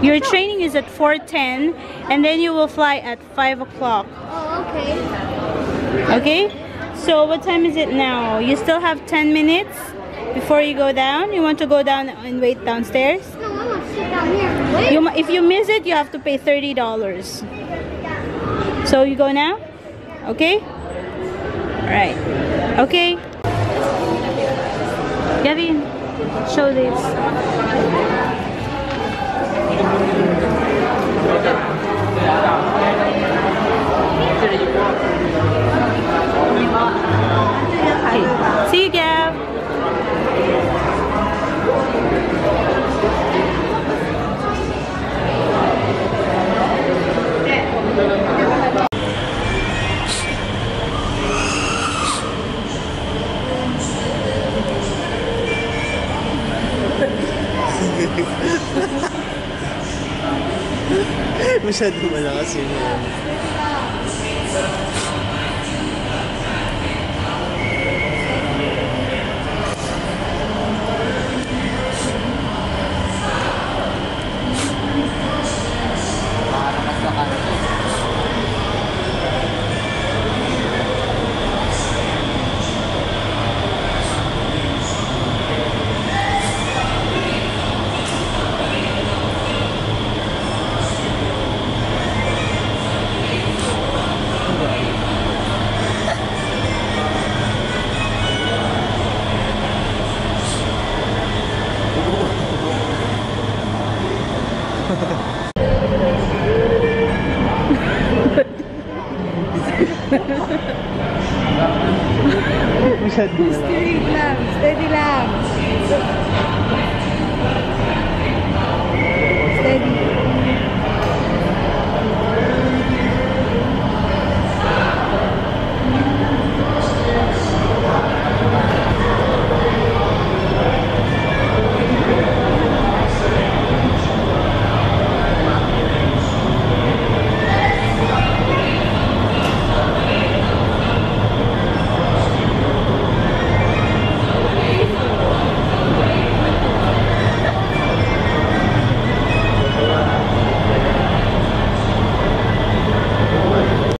Your training is at 4:10 and then you will fly at 5 o'clock. Oh, okay. Okay? So what time is it now? You still have 10 minutes before you go down. You want to go down and wait downstairs? No, I want to sit down here and wait. If you miss it, you have to pay $30. So you go now? Okay? Alright. Okay. Gavin, show this. Okay. See you, Gav. Masyado malakas yun. Mystery lang.